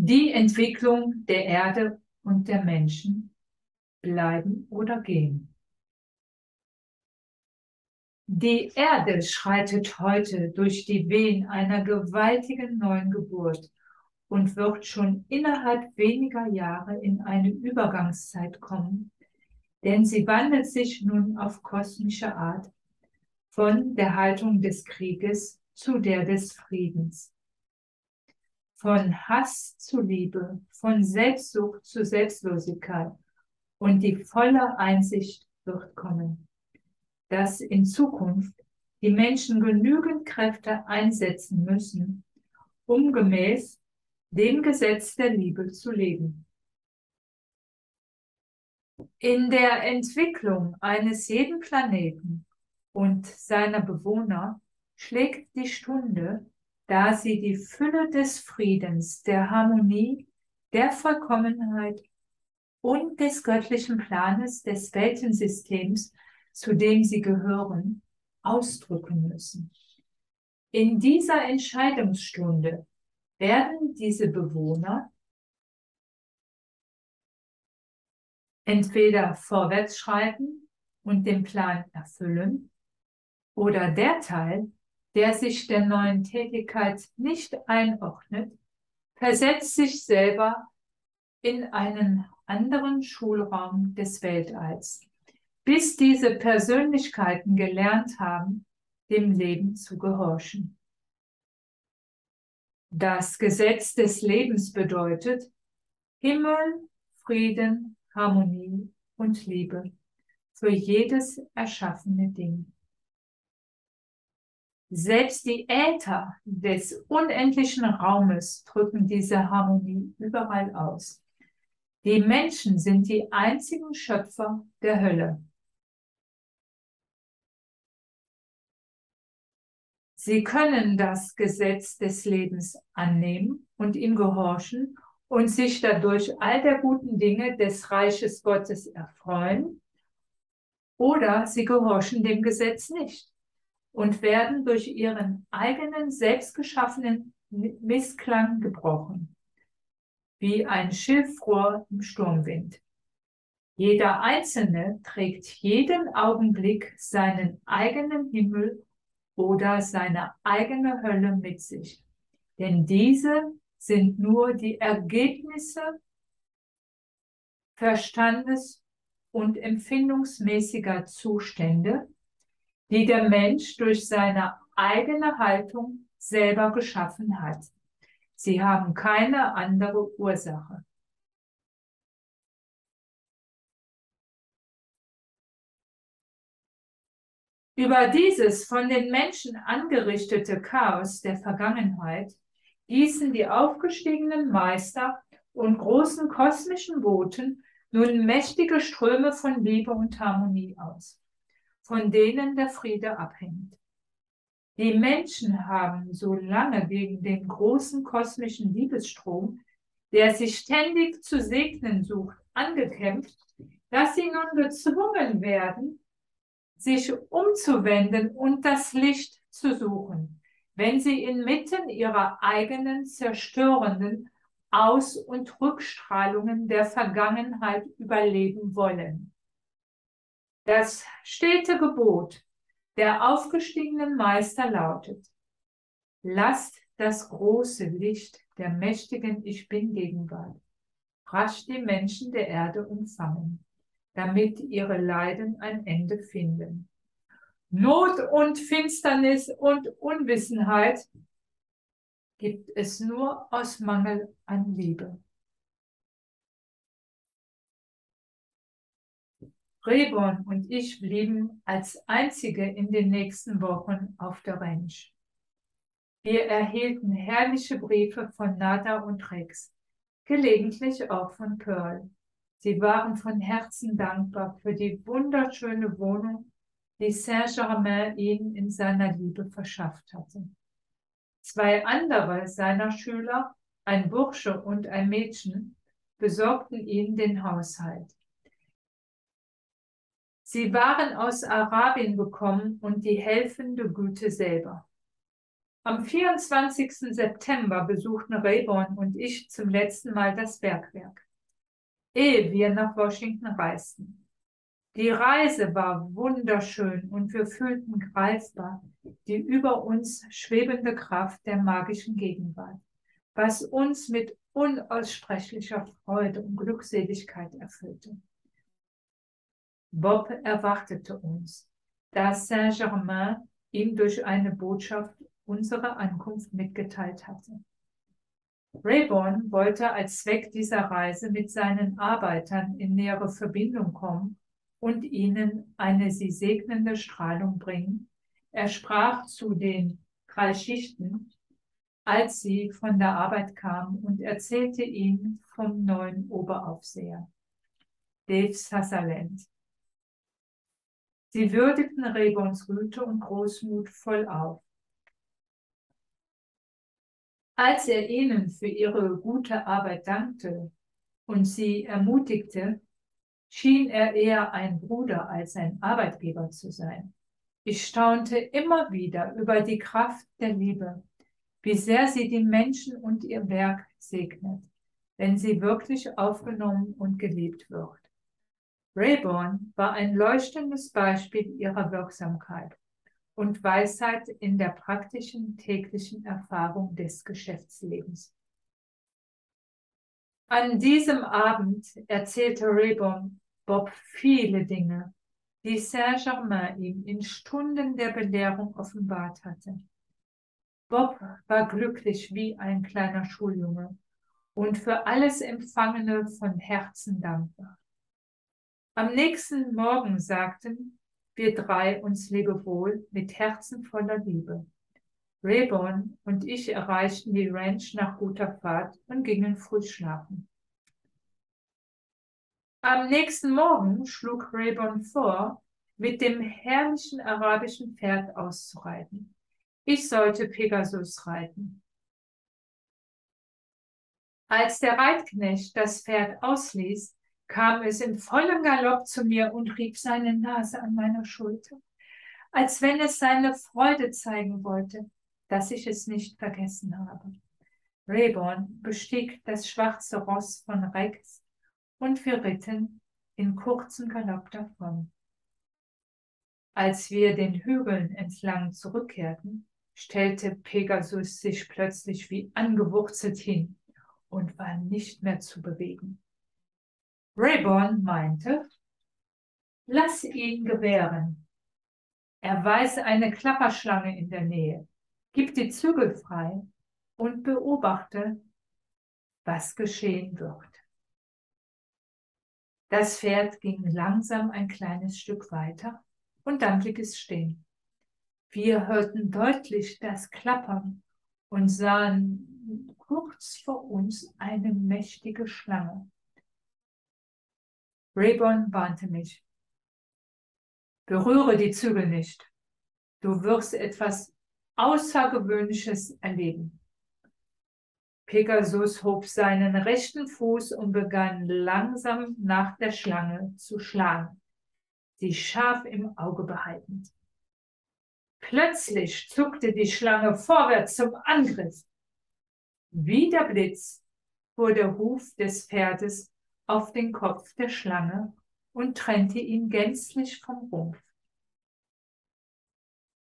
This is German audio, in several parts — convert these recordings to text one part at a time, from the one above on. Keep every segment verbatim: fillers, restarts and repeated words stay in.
die Entwicklung der Erde und der Menschen bleiben oder gehen. Die Erde schreitet heute durch die Wehen einer gewaltigen neuen Geburt und wird schon innerhalb weniger Jahre in eine Übergangszeit kommen, denn sie wandelt sich nun auf kosmische Art von der Haltung des Krieges zu der des Friedens, von Hass zu Liebe, von Selbstsucht zu Selbstlosigkeit, und die volle Einsicht wird kommen, dass in Zukunft die Menschen genügend Kräfte einsetzen müssen, um gemäß dem Gesetz der Liebe zu leben. In der Entwicklung eines jeden Planeten und seiner Bewohner schlägt die Stunde, da sie die Fülle des Friedens, der Harmonie, der Vollkommenheit und des göttlichen Planes des Weltensystems, zu dem sie gehören, ausdrücken müssen. In dieser Entscheidungsstunde werden diese Bewohner entweder vorwärts schreiten und den Plan erfüllen oder der Teil, der sich der neuen Tätigkeit nicht einordnet, versetzt sich selber in einen anderen Schulraum des Weltalls, bis diese Persönlichkeiten gelernt haben, dem Leben zu gehorchen. Das Gesetz des Lebens bedeutet Himmel, Frieden, Harmonie und Liebe für jedes erschaffene Ding. Selbst die Äther des unendlichen Raumes drücken diese Harmonie überall aus. Die Menschen sind die einzigen Schöpfer der Hölle. Sie können das Gesetz des Lebens annehmen und ihm gehorchen und sich dadurch all der guten Dinge des Reiches Gottes erfreuen, oder sie gehorchen dem Gesetz nicht und werden durch ihren eigenen selbstgeschaffenen Missklang gebrochen, wie ein Schilfrohr im Sturmwind. Jeder Einzelne trägt jeden Augenblick seinen eigenen Himmel oder seine eigene Hölle mit sich. Denn diese sind nur die Ergebnisse verstandes- und empfindungsmäßiger Zustände, die der Mensch durch seine eigene Haltung selber geschaffen hat. Sie haben keine andere Ursache. Über dieses von den Menschen angerichtete Chaos der Vergangenheit gießen die aufgestiegenen Meister und großen kosmischen Boten nun mächtige Ströme von Liebe und Harmonie aus, von denen der Friede abhängt. Die Menschen haben so lange gegen den großen kosmischen Liebesstrom, der sich ständig zu segnen sucht, angekämpft, dass sie nun gezwungen werden, sich umzuwenden und das Licht zu suchen, wenn sie inmitten ihrer eigenen zerstörenden Aus- und Rückstrahlungen der Vergangenheit überleben wollen. Das stete Gebot der aufgestiegenen Meister lautet: Lasst das große Licht der mächtigen Ich-Bin-Gegenwart rasch die Menschen der Erde umfangen, damit ihre Leiden ein Ende finden. Not und Finsternis und Unwissenheit gibt es nur aus Mangel an Liebe. Rayborn und ich blieben als Einzige in den nächsten Wochen auf der Ranch. Wir erhielten herrliche Briefe von Nada und Rex, gelegentlich auch von Pearl. Sie waren von Herzen dankbar für die wunderschöne Wohnung, die Saint-Germain ihnen in seiner Liebe verschafft hatte. Zwei andere seiner Schüler, ein Bursche und ein Mädchen, besorgten ihnen den Haushalt. Sie waren aus Arabien gekommen und die helfende Güte selber. Am vierundzwanzigsten September besuchten Rayborn und ich zum letzten Mal das Bergwerk, ehe wir nach Washington reisten. Die Reise war wunderschön und wir fühlten greifbar die über uns schwebende Kraft der magischen Gegenwart, was uns mit unaussprechlicher Freude und Glückseligkeit erfüllte. Bob erwartete uns, da Saint-Germain ihm durch eine Botschaft unsere Ankunft mitgeteilt hatte. Rayborn wollte als Zweck dieser Reise mit seinen Arbeitern in nähere Verbindung kommen und ihnen eine sie segnende Strahlung bringen. Er sprach zu den drei Schichten, als sie von der Arbeit kamen, und erzählte ihnen vom neuen Oberaufseher, Dave Sutherland. Sie würdigten Rayborns Güte und Großmut voll auf. Als er ihnen für ihre gute Arbeit dankte und sie ermutigte, schien er eher ein Bruder als ein Arbeitgeber zu sein. Ich staunte immer wieder über die Kraft der Liebe, wie sehr sie die Menschen und ihr Werk segnet, wenn sie wirklich aufgenommen und geliebt wird. Rayborn war ein leuchtendes Beispiel ihrer Wirksamkeit und Weisheit in der praktischen täglichen Erfahrung des Geschäftslebens. An diesem Abend erzählte Rayborn Bob viele Dinge, die Saint-Germain ihm in Stunden der Belehrung offenbart hatte. Bob war glücklich wie ein kleiner Schuljunge und für alles Empfangene von Herzen dankbar. Am nächsten Morgen sagten wir drei uns Lebewohl mit Herzen voller Liebe. Rayborn und ich erreichten die Ranch nach guter Fahrt und gingen früh schlafen. Am nächsten Morgen schlug Rayborn vor, mit dem herrlichen arabischen Pferd auszureiten. Ich sollte Pegasus reiten. Als der Reitknecht das Pferd ausließ, kam es in vollem Galopp zu mir und rieb seine Nase an meiner Schulter, als wenn es seine Freude zeigen wollte, dass ich es nicht vergessen habe. Rayborn bestieg das schwarze Ross von Rex und wir ritten in kurzem Galopp davon. Als wir den Hügeln entlang zurückkehrten, stellte Pegasus sich plötzlich wie angewurzelt hin und war nicht mehr zu bewegen. Rayborn meinte, lass ihn gewähren. Er weiß eine Klapperschlange in der Nähe. Gib die Zügel frei und beobachte, was geschehen wird. Das Pferd ging langsam ein kleines Stück weiter und dann blieb es stehen. Wir hörten deutlich das Klappern und sahen kurz vor uns eine mächtige Schlange. Rayborn warnte mich. Berühre die Zügel nicht. Du wirst etwas Außergewöhnliches erleben. Pegasus hob seinen rechten Fuß und begann langsam nach der Schlange zu schlagen, sie scharf im Auge behaltend. Plötzlich zuckte die Schlange vorwärts zum Angriff. Wie der Blitz fuhr der Huf des Pferdes auf den Kopf der Schlange und trennte ihn gänzlich vom Rumpf.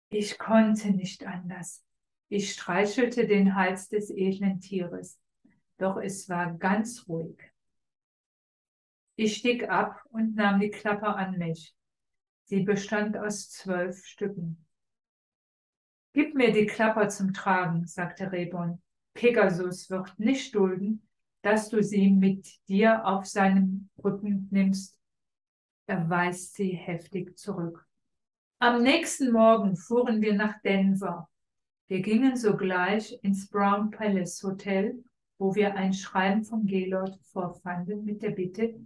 Ich konnte nicht anders. Ich streichelte den Hals des edlen Tieres, doch es war ganz ruhig. Ich stieg ab und nahm die Klapper an mich. Sie bestand aus zwölf Stücken. Gib mir die Klapper zum Tragen, sagte Rayborn. Pegasus wird nicht dulden, dass du sie mit dir auf seinem Rücken nimmst. Er weist sie heftig zurück. Am nächsten Morgen fuhren wir nach Denver. Wir gingen sogleich ins Brown Palace Hotel, wo wir ein Schreiben von Gelot vorfanden mit der Bitte,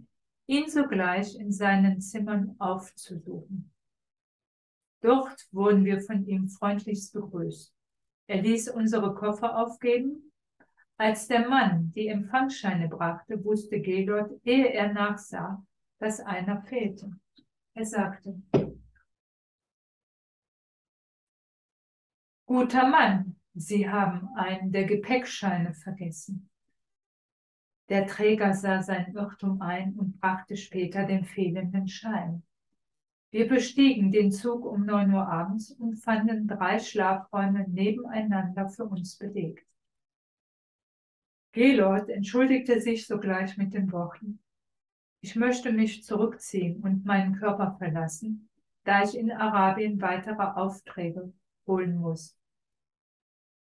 ihn sogleich in seinen Zimmern aufzusuchen. Dort wurden wir von ihm freundlichst begrüßt. Er ließ unsere Koffer aufgeben. Als der Mann die Empfangsscheine brachte, wusste Gaylord, ehe er nachsah, dass einer fehlte. Er sagte, guter Mann, Sie haben einen der Gepäckscheine vergessen. Der Träger sah seinen Irrtum ein und brachte später den fehlenden Schein. Wir bestiegen den Zug um neun Uhr abends und fanden drei Schlafräume nebeneinander für uns belegt. Gelot entschuldigte sich sogleich mit den Worten: Ich möchte mich zurückziehen und meinen Körper verlassen, da ich in Arabien weitere Aufträge holen muss.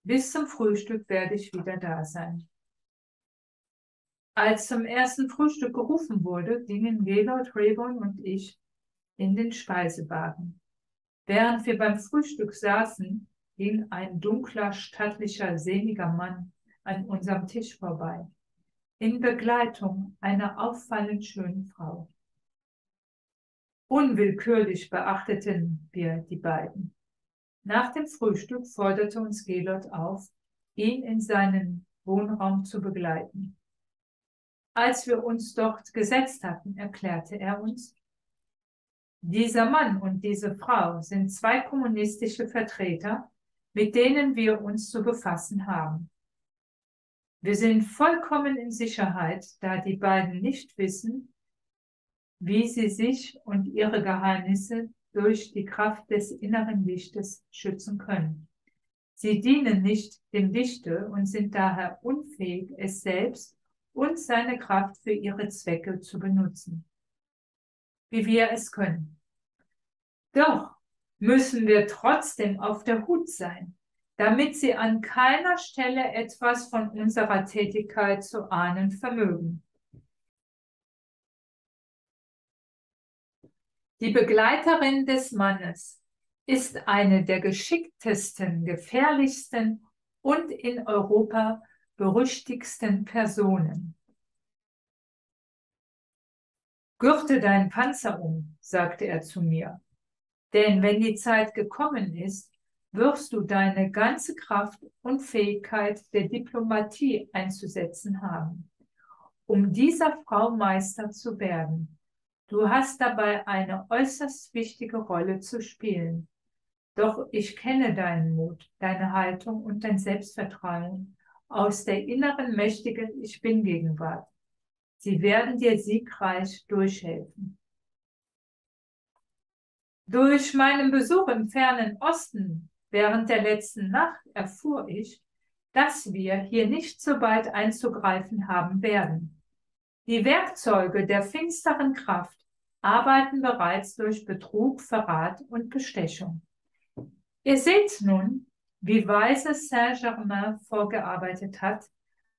Bis zum Frühstück werde ich wieder da sein. Als zum ersten Frühstück gerufen wurde, gingen Gelot, Rayborn und ich in den Speisewagen. Während wir beim Frühstück saßen, ging ein dunkler, stattlicher, sehniger Mann an unserem Tisch vorbei, in Begleitung einer auffallend schönen Frau. Unwillkürlich beachteten wir die beiden. Nach dem Frühstück forderte uns Gelot auf, ihn in seinen Wohnraum zu begleiten. Als wir uns dort gesetzt hatten, erklärte er uns: Dieser Mann und diese Frau sind zwei kommunistische Vertreter, mit denen wir uns zu befassen haben. Wir sind vollkommen in Sicherheit, da die beiden nicht wissen, wie sie sich und ihre Geheimnisse durch die Kraft des inneren Lichtes schützen können. Sie dienen nicht dem Lichte und sind daher unfähig, es selbst und seine Kraft für ihre Zwecke zu benutzen, wie wir es können. Doch müssen wir trotzdem auf der Hut sein, damit sie an keiner Stelle etwas von unserer Tätigkeit zu ahnen vermögen. Die Begleiterin des Mannes ist eine der geschicktesten, gefährlichsten und in Europa berüchtigsten Personen. Gürte deinen Panzer um, sagte er zu mir, denn wenn die Zeit gekommen ist, wirst du deine ganze Kraft und Fähigkeit der Diplomatie einzusetzen haben, um dieser Frau Meister zu werden. Du hast dabei eine äußerst wichtige Rolle zu spielen. Doch ich kenne deinen Mut, deine Haltung und dein Selbstvertrauen aus der inneren mächtigen Ich-Bin-Gegenwart. Sie werden dir siegreich durchhelfen. Durch meinen Besuch im fernen Osten während der letzten Nacht erfuhr ich, dass wir hier nicht so bald einzugreifen haben werden. Die Werkzeuge der finsteren Kraft arbeiten bereits durch Betrug, Verrat und Bestechung. Ihr seht nun, wie weise Saint-Germain vorgearbeitet hat,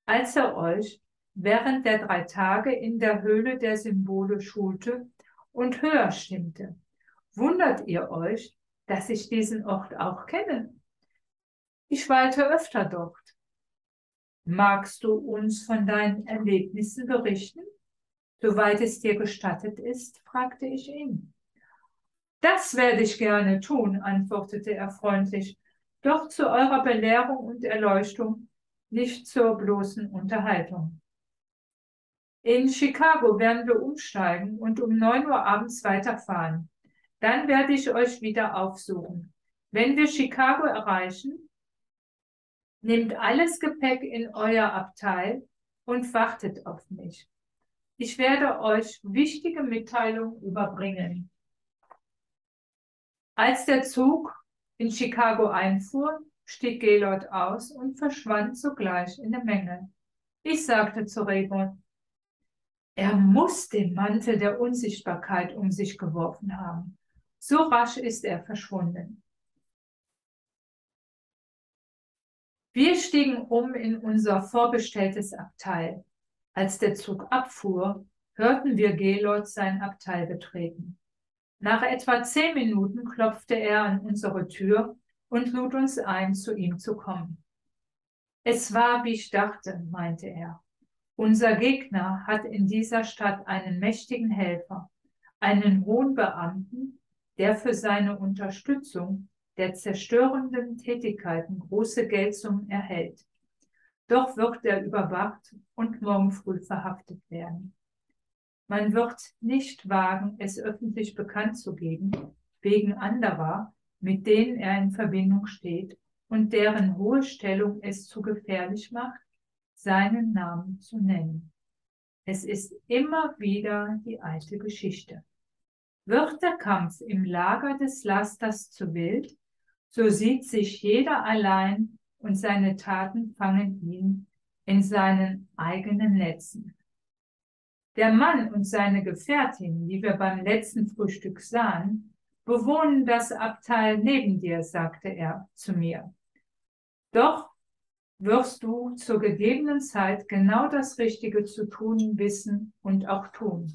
als er euch während der drei Tage in der Höhle der Symbole schulte und höher stimmte. Wundert ihr euch, dass ich diesen Ort auch kenne? Ich weilte öfter dort. Magst du uns von deinen Erlebnissen berichten? Soweit es dir gestattet ist, fragte ich ihn. Das werde ich gerne tun, antwortete er freundlich, doch zu eurer Belehrung und Erleuchtung, nicht zur bloßen Unterhaltung. In Chicago werden wir umsteigen und um neun Uhr abends weiterfahren. Dann werde ich euch wieder aufsuchen. Wenn wir Chicago erreichen, nehmt alles Gepäck in euer Abteil und wartet auf mich. Ich werde euch wichtige Mitteilungen überbringen. Als der Zug in Chicago einfuhr, stieg Gelot aus und verschwand sogleich in der Menge. Ich sagte zu Rayborn: Er muss den Mantel der Unsichtbarkeit um sich geworfen haben. So rasch ist er verschwunden. Wir stiegen um in unser vorbestelltes Abteil. Als der Zug abfuhr, hörten wir Gelot sein Abteil betreten. Nach etwa zehn Minuten klopfte er an unsere Tür und lud uns ein, zu ihm zu kommen. Es war, wie ich dachte, meinte er. Unser Gegner hat in dieser Stadt einen mächtigen Helfer, einen hohen Beamten, der für seine Unterstützung der zerstörenden Tätigkeiten große Geldsummen erhält. Doch wird er überwacht und morgen früh verhaftet werden. Man wird nicht wagen, es öffentlich bekannt zu geben, wegen anderer, mit denen er in Verbindung steht und deren hohe Stellung es zu gefährlich macht, seinen Namen zu nennen. Es ist immer wieder die alte Geschichte. Wird der Kampf im Lager des Lasters zu wild, so sieht sich jeder allein und seine Taten fangen ihn in seinen eigenen Netzen. Der Mann und seine Gefährtin, die wir beim letzten Frühstück sahen, bewohnen das Abteil neben dir, sagte er zu mir. Doch wirst du zur gegebenen Zeit genau das Richtige zu tun wissen und auch tun.